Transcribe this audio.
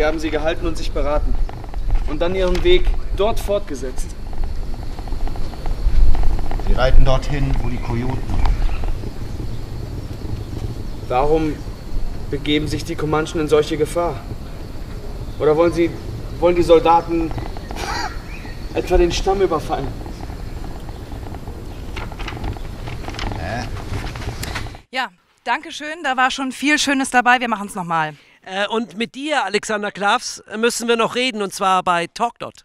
Hier haben sie gehalten und sich beraten und dann ihren Weg dort fortgesetzt. Sie reiten dorthin, wo die Kojoten sind. Warum begeben sich die Comanchen in solche Gefahr? Oder wollen die Soldaten etwa den Stamm überfallen? Ja, danke schön. Da war schon viel Schönes dabei. Wir machen es nochmal. Und mit dir, Alexander Klaws, müssen wir noch reden, und zwar bei TalkDOT.